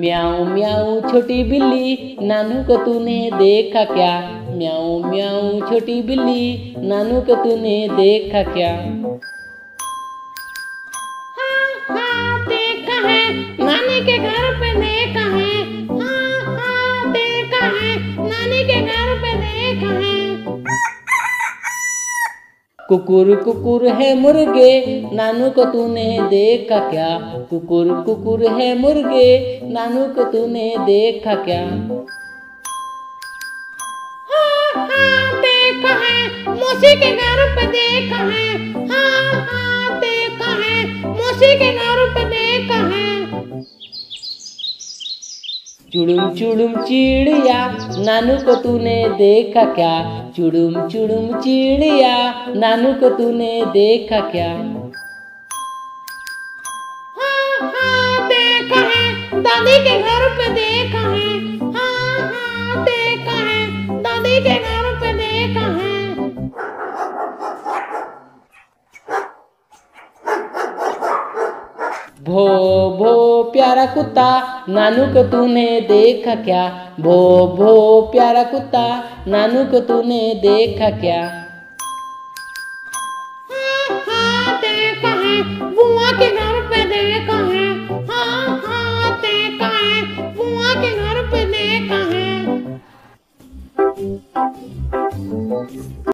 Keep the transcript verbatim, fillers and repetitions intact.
म्याऊ म्याऊ छोटी बिल्ली नानू को तूने देखा क्या। म्याऊ म्याऊ छोटी बिल्ली नानू को तूने देखा क्या। हाँ हाँ देखा है, नानी के घर पे देखा है। हाँ हाँ देखा है, नानी के घर पे देखा है। कुकुर कुकुर है मुर्गे नानू को तूने देखा क्या। कुकुर कुकुर है मुर्गे नानू को तूने देखा क्या। हाँ हाँ देखा है, मौसी के घर पे देखा है। हाँ हाँ देखा है, मौसी के घर पे देखा है। चुड़ुम चुड़ुम चिड़िया नानू को तूने देखा क्या। चुड़ुम चुड़ुम चिड़िया नानू को तूने देखा क्या। हाँ हाँ देखा है, दादी के घर पे देखा है। हाँ हाँ देखा है, दादी के घर पे देखा है। भो भो प्यारा कुत्ता नानू को तूने देखा क्या। भो भो प्यारा कुत्ता नानू को तूने देखा क्या।